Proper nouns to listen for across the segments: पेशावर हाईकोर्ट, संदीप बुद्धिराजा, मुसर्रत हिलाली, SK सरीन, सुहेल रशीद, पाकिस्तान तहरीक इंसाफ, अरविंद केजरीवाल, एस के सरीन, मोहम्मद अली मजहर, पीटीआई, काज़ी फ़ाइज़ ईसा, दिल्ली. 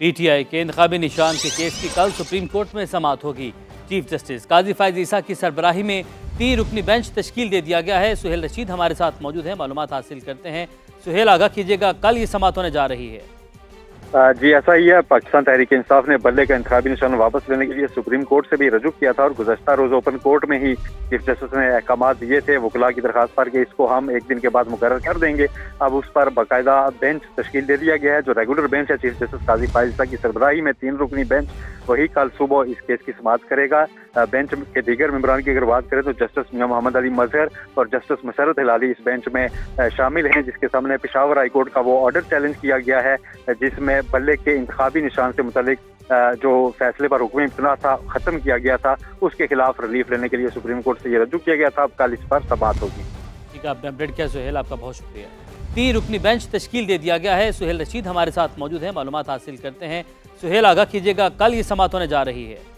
पीटीआई के इंतखाबी निशान के केस की कल सुप्रीम कोर्ट में समाअत होगी। चीफ जस्टिस काज़ी फ़ाइज़ ईसा की सरबराही में 3 रुकनी बेंच तश्कील दे दिया गया है। सुहेल रशीद हमारे साथ मौजूद हैं, मालूमात हासिल करते हैं। सुहेल, आगाह कीजिएगा, कल ये समाअत होने जा रही है। जी ऐसा ही है, पाकिस्तान तहरीक इंसाफ ने बल्ले का इंतखाबी निशान वापस लेने के लिए सुप्रीम कोर्ट से भी रजू किया था और गुज़श्ता रोज़ ओपन कोर्ट में ही चीफ जस्टिस ने अहकाम दिए थे वकला की दरखास्त पर कि इसको हम एक दिन के बाद मुकर्रर कर देंगे। अब उस पर बाकायदा बेंच तश्कील दे दिया गया है। जो रेगुलर बेंच है चीफ जस्टिस काज़ी फ़ाइज़ ईसा की सरबराही में 3 रुकनी बेंच, वही कल सुबह इस केस की सुनवाई करेगा। बेंच के दीगर मेंबरान की अगर बात करें तो जस्टिस मोहम्मद अली मजहर और जस्टिस मुसर्रत हिलाली इस बेंच में शामिल हैं, जिसके सामने पेशावर हाईकोर्ट का वो ऑर्डर चैलेंज किया गया है जिसमें बल्ले के इंतखाबी निशान से मुतल्लिक जो फैसले पर हुक्म इम्तना था खत्म किया गया था, उसके खिलाफ रिलीफ लेने के लिए सुप्रीम कोर्ट से ये रजू किया गया था। अब कल इस पर समाअत होगी। ठीक है, आपने अपडेट किया सुहेल, आपका बहुत शुक्रिया। 3 रुकनी बेंच तश्कील दे दिया गया है। सुहेल रशीद हमारे साथ मौजूद हैं, मालूमात हासिल करते हैं। सुहेल, आगाह कीजिएगा, कल ये समाअत होने जा रही है।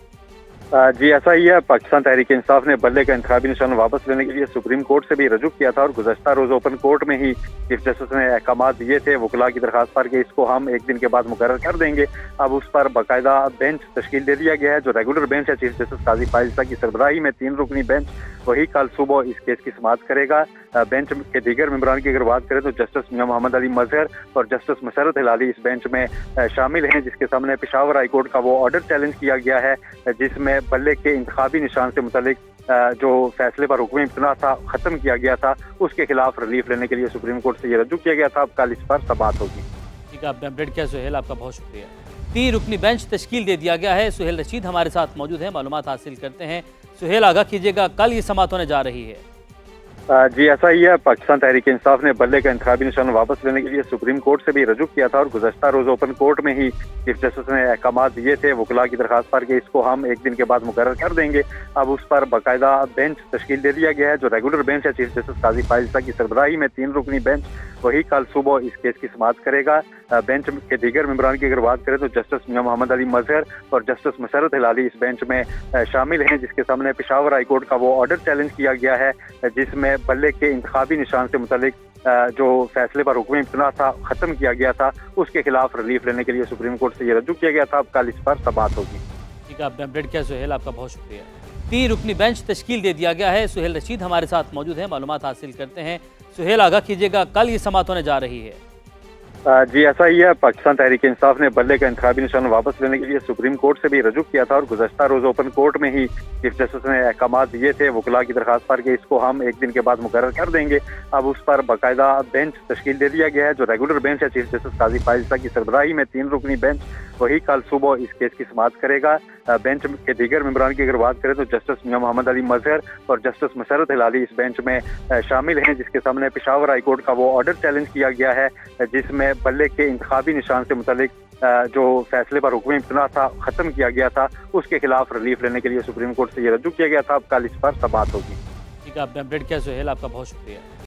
जी ऐसा ही है, पाकिस्तान तहरीक इंसाफ ने बल्ले का इंतखाबी निशान वापस लेने के लिए सुप्रीम कोर्ट से भी रजू किया था और गुज़श्ता रोज़ ओपन कोर्ट में ही चीफ जस्टिस ने अहकाम दिए थे वकला की दरखास्त पर कि इसको हम एक दिन के बाद मुकर्रर कर देंगे। अब उस पर बाकायदा बेंच तश्कील दे दिया गया है। जो रेगुलर बेंच है चीफ जस्टिस काज़ी फ़ाइज़ ईसा की सरबराही में 3 रुकनी बेंच, वही कल सुबह इस केस की सुनवाई करेगा। बेंच के दीगर मेंबरान की अगर बात करें तो जस्टिस मोहम्मद अली मजहर और जस्टिस मुसर्रत हिलाली इस बेंच में शामिल हैं, जिसके सामने पेशावर हाईकोर्ट का वो ऑर्डर चैलेंज किया गया है जिसमें बल्ले के इंतखाबी निशान से मुतल्लिक जो फैसले पर हुक्म इम्तना था खत्म किया गया था, उसके खिलाफ रिलीफ लेने के लिए सुप्रीम कोर्ट से ये रजू किया गया था। अब कल इस पर समाअत होगी। ठीक है, आपने अपडेट किया सुहेल, आपका बहुत शुक्रिया। 3 रुकनी बेंच तश्कील दे दिया गया है। सुहेल रशीद हमारे साथ मौजूद हैं, मालूमात हासिल करते हैं। सुहेल, आगाह कीजिएगा, कल ये समाअत होने जा रही है। जी ऐसा ही है, पाकिस्तान तहरीक इंसाफ ने बल्ले का इंतखाबी निशान वापस लेने के लिए सुप्रीम कोर्ट से भी रजू किया था और गुज़श्ता रोज़ ओपन कोर्ट में ही चीफ जस्टिस ने अहकाम दिए थे वकला की दरखास्त पर कि इसको हम एक दिन के बाद मुकर्रर कर देंगे। अब उस पर बाकायदा बेंच तश्कील दे दिया गया है। जो रेगुलर बेंच है चीफ जस्टिस काज़ी फ़ाइज़ ईसा की सरबराही में 3 रुकनी बेंच, वही कल सुबह इस केस की सुनवाई करेगा। बेंच के दीगर मेंबरान की अगर बात करें तो जस्टिस मोहम्मद अली मजहर और जस्टिस मुसर्रत हिलाली इस बेंच में शामिल हैं, जिसके सामने पेशावर हाईकोर्ट का वो ऑर्डर चैलेंज किया गया है जिसमें बल्ले के इंतखाबी निशान से मुतल्लिक जो फैसले पर हुक्म इम्तना था खत्म किया गया था, उसके खिलाफ रिलीफ लेने के लिए सुप्रीम कोर्ट से ये रजू किया गया था। अब कल इस पर समाअत होगी। ठीक है, आपने अपडेट किया सुहेल, आपका बहुत शुक्रिया। 3 रुकनी बेंच तश्कील दे दिया गया है। सुहेल रशीद हमारे साथ मौजूद हैं, मालूमात हासिल करते हैं। सुहेल, आगाह कीजिएगा, कल ये समाअत होने जा रही है। जी ऐसा ही है, पाकिस्तान तहरीक इंसाफ ने बल्ले का इंतखाबी निशान वापस लेने के लिए सुप्रीम कोर्ट से भी रजू किया था और गुज़श्ता रोज़ ओपन कोर्ट में ही चीफ जस्टिस ने अहकाम दिए थे वकला की दरखास्त पर कि इसको हम एक दिन के बाद मुकर्रर कर देंगे। अब उस पर बाकायदा बेंच तश्कील दे दिया गया है। जो रेगुलर बेंच है चीफ जस्टिस काज़ी फ़ाइज़ ईसा की सरबराही में 3 रुकनी बेंच, वही कल सुबह इस केस की सुनवाई करेगा। बेंच के दीगर मेंबरान की अगर बात करें तो जस्टिस मोहम्मद अली मजहर और जस्टिस मुसर्रत हिलाली इस बेंच में शामिल हैं, जिसके सामने पेशावर हाईकोर्ट का वो ऑर्डर चैलेंज किया गया है जिसमें बल्ले के इंतखाबी निशान से मुतल्लिक जो फैसले पर हुक्म इम्तना था खत्म किया गया था, उसके खिलाफ रिलीफ लेने के लिए सुप्रीम कोर्ट से ये रजू किया गया था। अब कल इस पर समाअत होगी। ठीक है, आपने अपडेट किया सुहेल, आपका बहुत शुक्रिया।